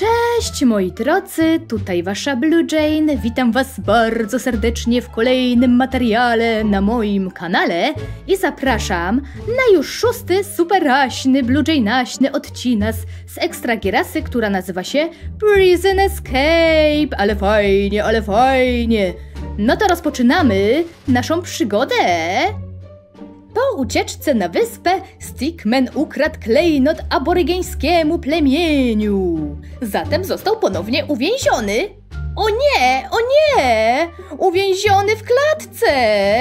Cześć moi drodzy, tutaj wasza Blue Jane, witam was bardzo serdecznie w kolejnym materiale na moim kanale i zapraszam na już szósty superaśny, Blue Jane'aśny odcinek z Ekstra Gierasy, która nazywa się Prison Escape, ale fajnie, ale fajnie. No to rozpoczynamy naszą przygodę. Po ucieczce na wyspę Stickman ukradł klejnot aborygeńskiemu plemieniu. Zatem został ponownie uwięziony. O nie, o nie! Uwięziony w klatce!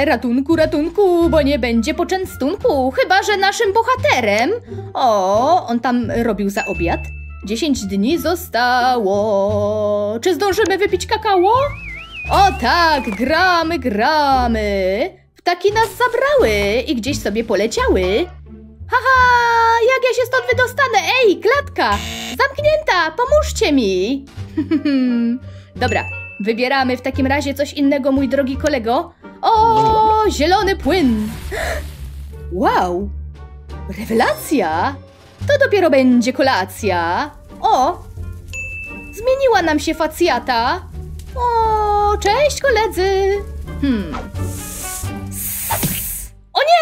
Ratunku, ratunku, bo nie będzie poczęstunku, chyba że naszym bohaterem. O, on tam robił za obiad. 10 dni zostało. Czy zdążymy wypić kakao? O tak, gramy, gramy. Ptaki nas zabrały i gdzieś sobie poleciały. Haha, jak ja się stąd wydostanę? Ej, klatka! Zamknięta, pomóżcie mi! Dobra, wybieramy w takim razie coś innego, mój drogi kolego. O, zielony płyn! Wow! Rewelacja! To dopiero będzie kolacja! O! Zmieniła nam się facjata! O, cześć koledzy! O nie!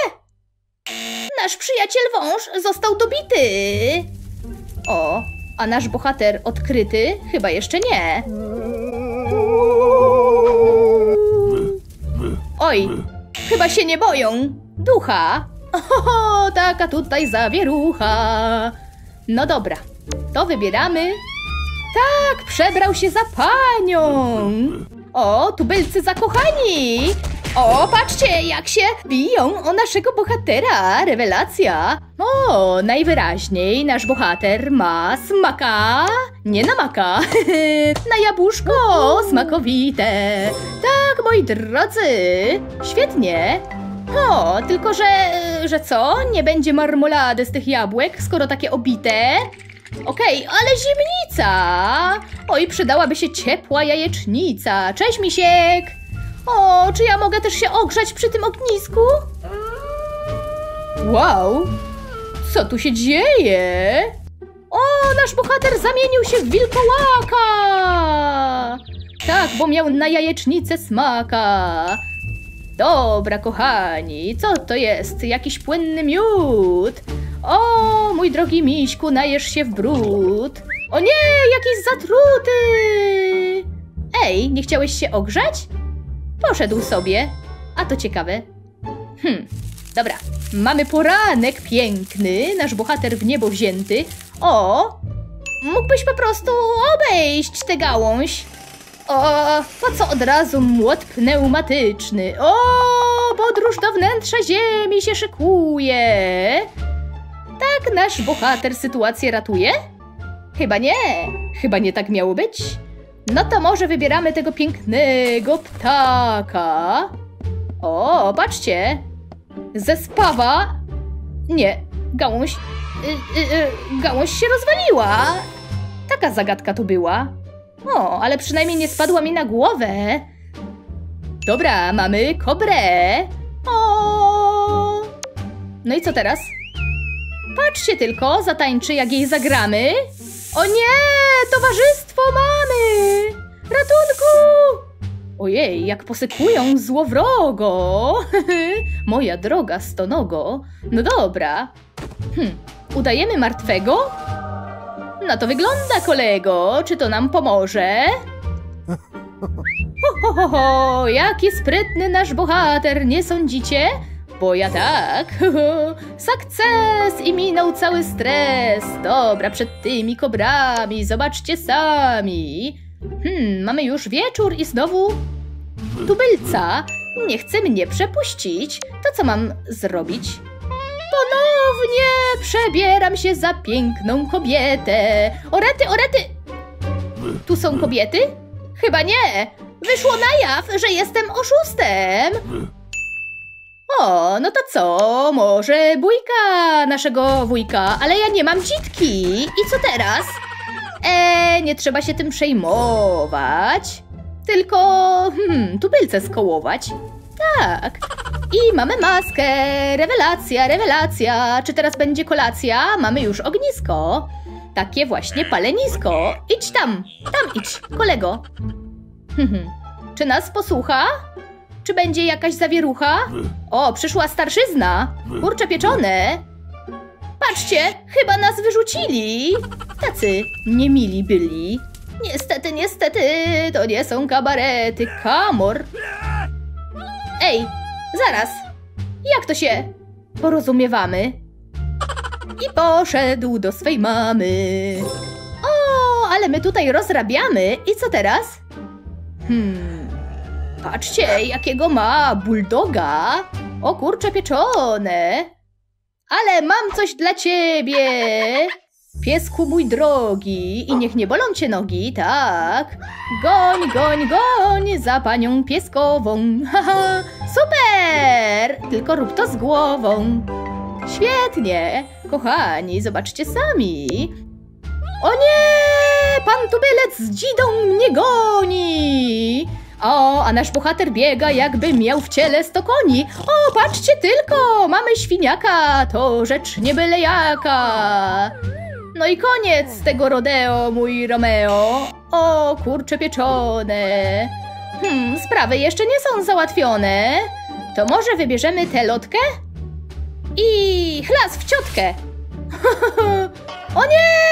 Nasz przyjaciel wąż został dobity! O, a nasz bohater odkryty? Chyba jeszcze nie. Oj, chyba się nie boją ducha. O, taka tutaj zawierucha. No dobra, to wybieramy. Tak, przebrał się za panią. O, tubylcy zakochani! O, patrzcie, jak się biją o naszego bohatera, rewelacja! O, najwyraźniej nasz bohater ma smaka, nie na maka, na jabłuszko smakowite. Tak, moi drodzy, świetnie. O, tylko że co? Nie będzie marmolady z tych jabłek, skoro takie obite? Okej, ale zimnica! Oj, przydałaby się ciepła jajecznica. Cześć, misiek! O, czy ja mogę też się ogrzać przy tym ognisku? Wow! Co tu się dzieje? O, nasz bohater zamienił się w wilkołaka! Tak, bo miał na jajecznicę smaka. Dobra, kochani, co to jest? Jakiś płynny miód? O, mój drogi miśku, najesz się w brud. O nie, jakiś zatruty! Ej, nie chciałeś się ogrzać? Poszedł sobie, a to ciekawe. Dobra, mamy poranek piękny, nasz bohater w niebo wzięty. O, mógłbyś po prostu obejść tę gałąź. O, po co od razu młot pneumatyczny? O, podróż do wnętrza ziemi się szykuje. Tak nasz bohater sytuację ratuje? Chyba nie tak miało być. No to może wybieramy tego pięknego ptaka. O, patrzcie. Zespawa. Nie, gałąź. Gałąź się rozwaliła. Taka zagadka to była. O, ale przynajmniej nie spadła mi na głowę. Dobra, mamy kobrę. O. No i co teraz? Patrzcie tylko, zatańczy jak jej zagramy. O nie, towarzystwo mamy! Ratunku! Ojej, jak posykują złowrogo! Moja droga stonogo. No dobra. Udajemy martwego? No to wygląda, kolego. Czy to nam pomoże? Ho, ho, ho, jaki sprytny nasz bohater, nie sądzicie? Bo ja tak. Sukces i minął cały stres. Dobra, przed tymi kobrami. Zobaczcie sami. Mamy już wieczór i znowu tubylca nie chce mnie przepuścić. To co mam zrobić? Ponownie przebieram się za piękną kobietę. Orety, orety. Tu są kobiety? Chyba nie. Wyszło na jaw, że jestem oszustem. O, no to co? Może bójka naszego wujka, ale ja nie mam dzitki. I co teraz? Nie trzeba się tym przejmować. Tylko, tubylce skołować. Tak. I mamy maskę. Rewelacja, rewelacja. Czy teraz będzie kolacja? Mamy już ognisko. takie właśnie palenisko. Idź tam, idź, kolego. Czy nas posłucha? Czy będzie jakaś zawierucha? O, przyszła starszyzna. Kurcze pieczone. Patrzcie, chyba nas wyrzucili. Tacy niemili byli. Niestety, niestety, to nie są kabarety, kamor. Ej, zaraz. Jak to się porozumiewamy? I poszedł do swej mamy. O, ale my tutaj rozrabiamy. I co teraz? Patrzcie, jakiego ma buldoga. O kurcze pieczone. Ale mam coś dla ciebie. Piesku mój drogi. I niech nie bolą cię nogi, tak. Goń, goń, goń za panią pieskową. Haha, super. Tylko rób to z głową. Świetnie. Kochani, zobaczcie sami. O nie! Pan tubylec z dzidą mnie goni. O, a nasz bohater biega, jakby miał w ciele 100 koni. O, patrzcie tylko, mamy świniaka, to rzecz nie byle jaka. No i koniec tego rodeo, mój Romeo. O, kurcze pieczone. Sprawy jeszcze nie są załatwione. To może wybierzemy tę lotkę? I chlas w ciotkę. O nie!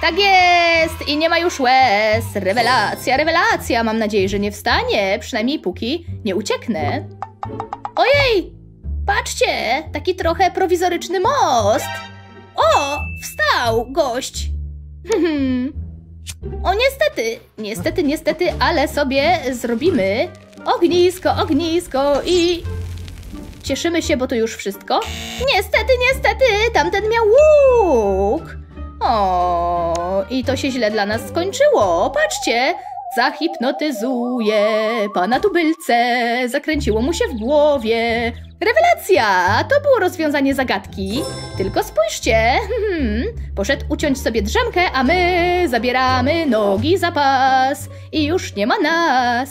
Tak jest! I nie ma już łez! Rewelacja, rewelacja! Mam nadzieję, że nie wstanie, przynajmniej póki nie ucieknę. Ojej! Patrzcie! Taki trochę prowizoryczny most! O! Wstał gość! O niestety! Niestety, niestety, ale sobie zrobimy ognisko, ognisko i... Cieszymy się, bo to już wszystko. Niestety, niestety! Tamten miał łuk! O, i to się źle dla nas skończyło. Patrzcie, zahipnotyzuje pana tubylce. Zakręciło mu się w głowie. Rewelacja, to było rozwiązanie zagadki. Tylko spójrzcie, poszedł uciąć sobie drzemkę, a my zabieramy nogi za pas. I już nie ma nas.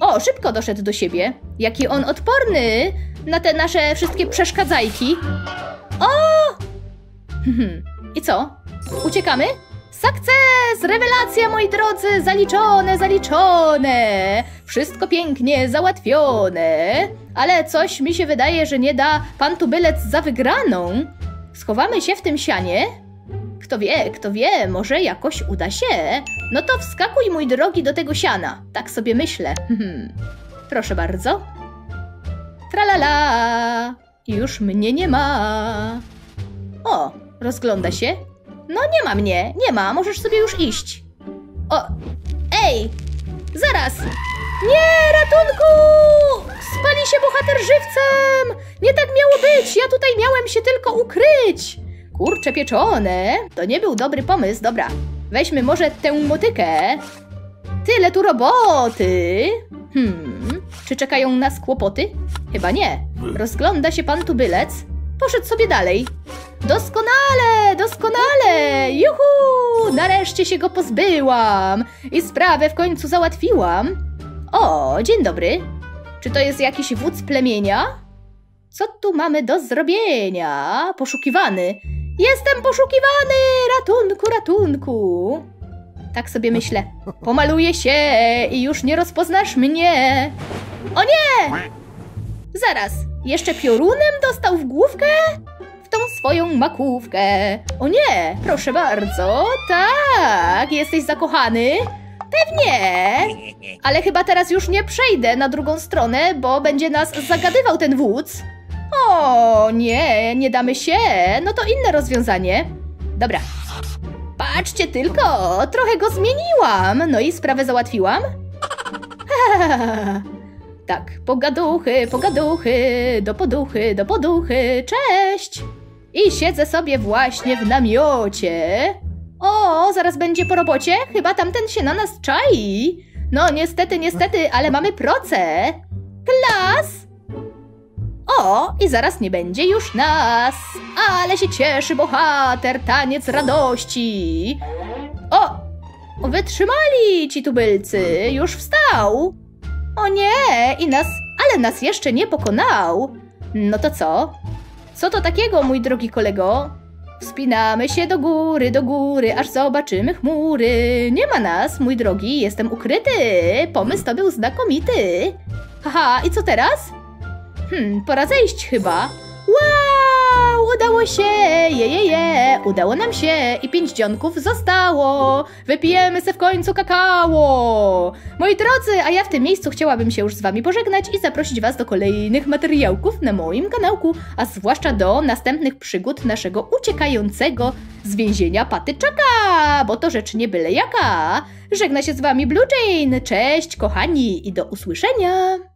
O, szybko doszedł do siebie. Jaki on odporny na te nasze wszystkie przeszkadzajki. O! I co? Uciekamy? Sukces! Rewelacja, moi drodzy! Zaliczone, zaliczone! Wszystko pięknie załatwione. Ale coś mi się wydaje, że nie da pan tubylec za wygraną. Schowamy się w tym sianie? Kto wie, może jakoś uda się. No to wskakuj, mój drogi, do tego siana. Tak sobie myślę. Proszę bardzo. Tralala! Już mnie nie ma. O! Rozgląda się. No nie ma mnie, nie ma, możesz sobie już iść. O, ej, zaraz. Nie, ratunku! Spali się bohater żywcem! Nie tak miało być, ja tutaj miałem się tylko ukryć. Kurcze pieczone, to nie był dobry pomysł, dobra. Weźmy może tę motykę. Tyle tu roboty. Czy czekają nas kłopoty? Chyba nie. Rozgląda się pan tubylec. Poszedł sobie dalej. Doskonale, doskonale! Juhu! Nareszcie się go pozbyłam! I sprawę w końcu załatwiłam. O, dzień dobry. Czy to jest jakiś wódz plemienia? Co tu mamy do zrobienia? Poszukiwany. Jestem poszukiwany! Ratunku, ratunku! Tak sobie myślę. Pomaluję się i już nie rozpoznasz mnie. O nie! Zaraz, jeszcze piorunem dostał w główkę? Tą swoją makówkę. O nie, proszę bardzo. Tak, jesteś zakochany? Pewnie. Ale chyba teraz już nie przejdę na drugą stronę, bo będzie nas zagadywał ten wódz. O nie, nie damy się. No to inne rozwiązanie. Dobra. Patrzcie tylko, trochę go zmieniłam. No i sprawę załatwiłam. Tak, pogaduchy, pogaduchy, do poduchy, do poduchy. Cześć! I siedzę sobie właśnie w namiocie. O, zaraz będzie po robocie? Chyba tamten się na nas czai. No niestety, niestety, ale mamy procę. Klas! O, i zaraz nie będzie już nas. Ale się cieszy bohater, taniec radości. O, wytrzymali ci tubylcy, już wstał. O nie, i nas, ale nas jeszcze nie pokonał. No to co? Co to takiego, mój drogi kolego? Wspinamy się do góry, aż zobaczymy chmury. Nie ma nas, mój drogi, jestem ukryty. Pomysł to był znakomity. Haha, i co teraz? Pora zejść chyba. Wow, udało się, jejeje, udało nam się i 5 dzionków zostało. Wypijemy se w końcu kakao. Moi drodzy, a ja w tym miejscu chciałabym się już z wami pożegnać i zaprosić was do kolejnych materiałków na moim kanałku, a zwłaszcza do następnych przygód naszego uciekającego z więzienia patyczaka, bo to rzecz nie byle jaka. Żegna się z wami Blue Jane, cześć kochani i do usłyszenia.